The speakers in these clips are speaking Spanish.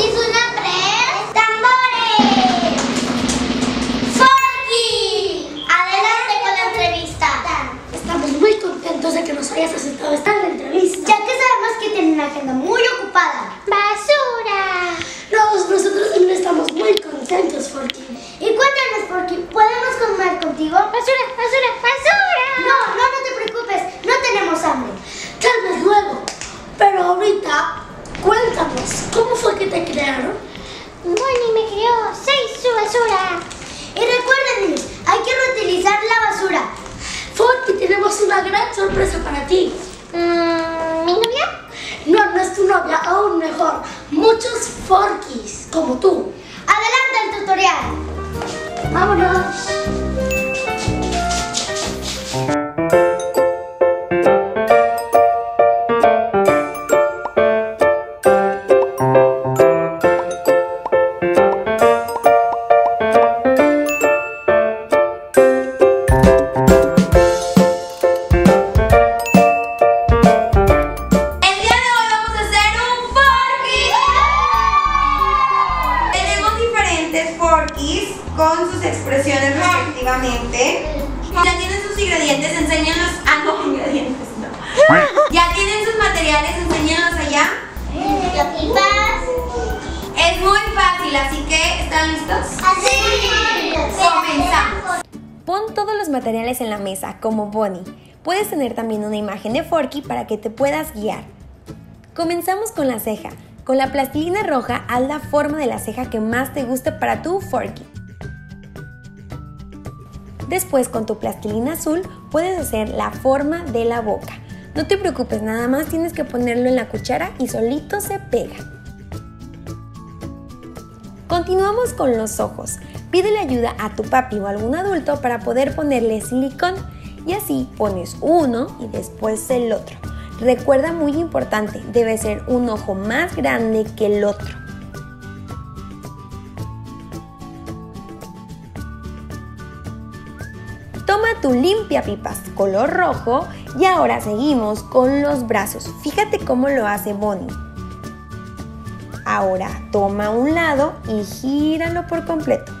Y su nombre es Tambores. Forky, adelante con la entrevista. Estamos muy contentos de que nos hayas aceptado estar en la entrevista, ya que sabemos que tiene una agenda muy ocupada. ¡Basura! Nosotros también estamos muy contentos, Forky. Y cuéntanos, Forky, ¿podemos comer contigo? ¡Basura, basura, basura! No te preocupes, no tenemos hambre. Tal vez luego, pero ahorita... Cuéntanos, ¿cómo fue que te crearon? Bonnie me creó, soy su basura. Y recuerden, niños, hay que reutilizar la basura. Forky, tenemos una gran sorpresa para ti. ¿Mi novia? No es tu novia, aún mejor. Muchos Forkys como tú. Adelanta el tutorial. Vámonos. Con sus expresiones respectivamente. Ya tienen sus ingredientes, enséñanos. Ah, no, ingredientes no. Ya tienen sus materiales, enséñanos allá. Es muy fácil, así que ¿están listos? ¡Sí! ¡Comenzamos! Pon todos los materiales en la mesa, como Bonnie. Puedes tener también una imagen de Forky para que te puedas guiar. Comenzamos con la ceja. Con la plastilina roja, haz la forma de la ceja que más te guste para tu Forky. Después, con tu plastilina azul, puedes hacer la forma de la boca. No te preocupes, nada más tienes que ponerlo en la cuchara y solito se pega. Continuamos con los ojos. Pídele ayuda a tu papi o algún adulto para poder ponerle silicón y así pones uno y después el otro. Recuerda, muy importante, debe ser un ojo más grande que el otro. Toma tu limpiapipas color rojo y ahora seguimos con los brazos. Fíjate cómo lo hace Bonnie. Ahora toma un lado y gíralo por completo.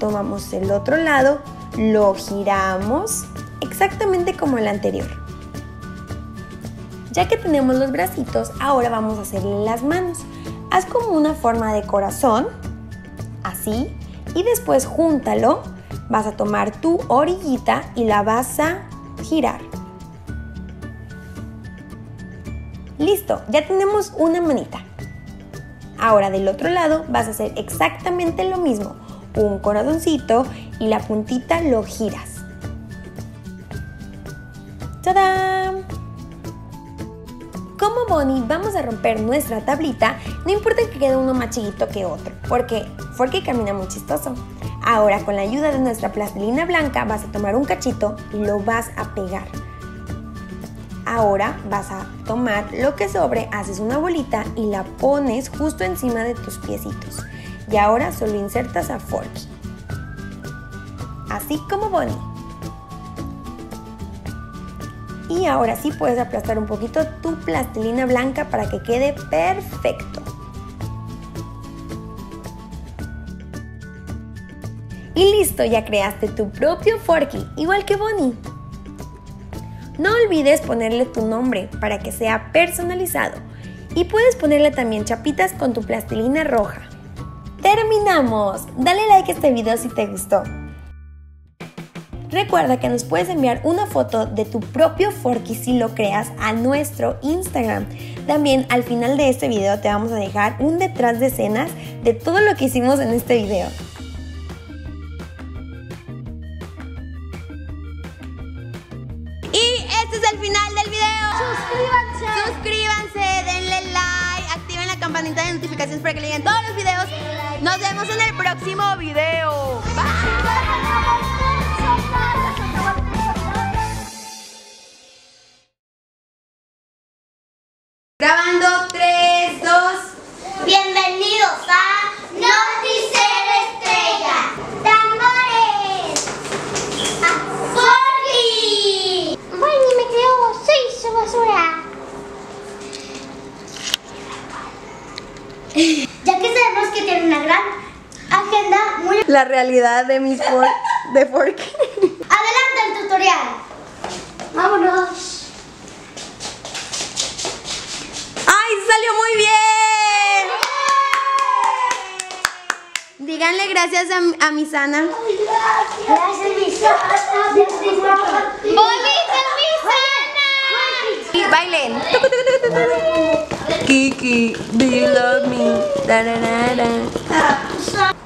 Tomamos el otro lado, lo giramos exactamente como el anterior. Ya que tenemos los bracitos, ahora vamos a hacerle las manos. Haz como una forma de corazón, así, y después júntalo. Vas a tomar tu orillita y la vas a girar. Listo, ya tenemos una manita. Ahora del otro lado vas a hacer exactamente lo mismo. Un corazoncito y la puntita lo giras. ¡Tadán! Como Bonnie vamos a romper nuestra tablita. No importa que quede uno más chiquito que otro, porque camina muy chistoso. Ahora, con la ayuda de nuestra plastilina blanca, vas a tomar un cachito y lo vas a pegar. Ahora vas a tomar lo que sobre, haces una bolita y la pones justo encima de tus piecitos. Y ahora solo insertas a Forky. Así como Bonnie. Y ahora sí puedes aplastar un poquito tu plastilina blanca para que quede perfecto. Y listo, ya creaste tu propio Forky, igual que Bonnie. No olvides ponerle tu nombre para que sea personalizado. Y puedes ponerle también chapitas con tu plastilina roja. ¡Terminamos! Dale like a este video si te gustó. Recuerda que nos puedes enviar una foto de tu propio Forky si lo creas a nuestro Instagram. También al final de este video te vamos a dejar un detrás de escenas de todo lo que hicimos en este video. Este es el final del video. Suscríbanse, denle like, activen la campanita de notificaciones para que le lleguen todos los videos. Nos vemos en el próximo video. Bye. Grabando 3, 2. Bienvenidos a basura. Ya que se la realidad de mis Forky. Adelante el tutorial. Vámonos. ¡Ay, salió muy bien! Díganle gracias a mi Sana. Gracias, mi Sana. ¡Bonnie, es mi Sana! Y bailen. Kiki, do you love me? Da, da, da, da.